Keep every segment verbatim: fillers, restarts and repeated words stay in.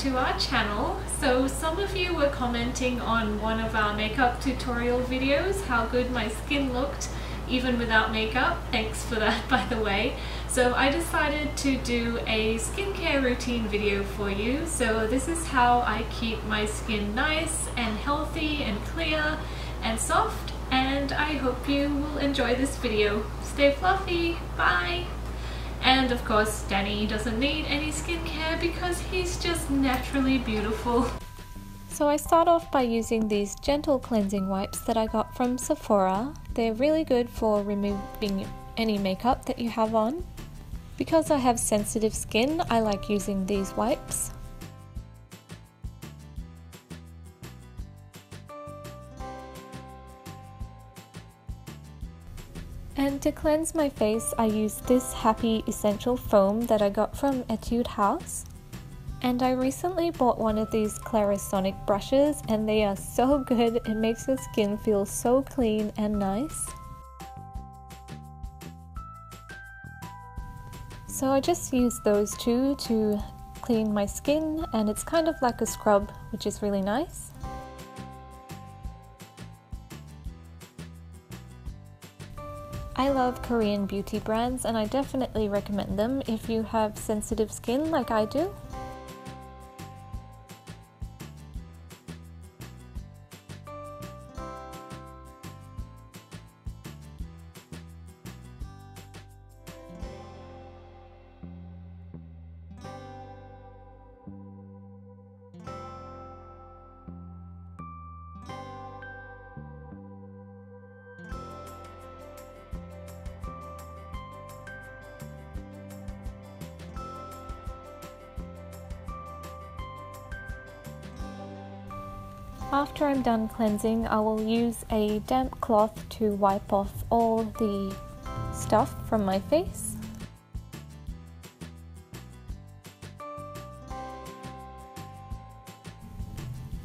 to our channel. So some of you were commenting on one of our makeup tutorial videos how good my skin looked even without makeup. Thanks for that, by the way. So I decided to do a skincare routine video for you. So this is how I keep my skin nice and healthy and clear and soft, and I hope you will enjoy this video. Stay fluffy, bye! And of course Danny doesn't need any skincare because he's just naturally beautiful. So I start off by using these gentle cleansing wipes that I got from Sephora. They're really good for removing any makeup that you have on. Because I have sensitive skin, I like using these wipes. And to cleanse my face, I use this Happy Essential Foam that I got from Etude House. And I recently bought one of these Clarisonic brushes, and they are so good. It makes your skin feel so clean and nice. So I just use those two to clean my skin, and it's kind of like a scrub, which is really nice. I love Korean beauty brands, and I definitely recommend them if you have sensitive skin like I do. After I'm done cleansing, I will use a damp cloth to wipe off all the stuff from my face.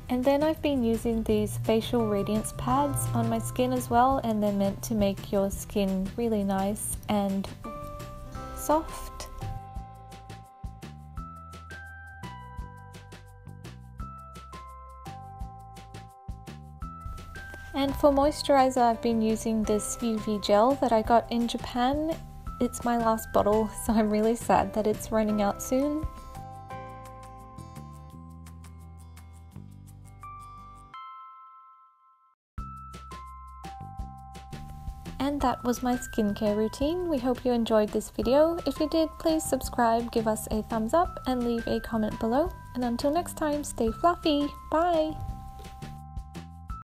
And then I've been using these facial radiance pads on my skin as well, and they're meant to make your skin really nice and soft. And for moisturizer, I've been using this U V gel that I got in Japan. It's my last bottle, so I'm really sad that it's running out soon. And that was my skincare routine. We hope you enjoyed this video. If you did, please subscribe, give us a thumbs up, and leave a comment below. And until next time, stay fluffy. Bye!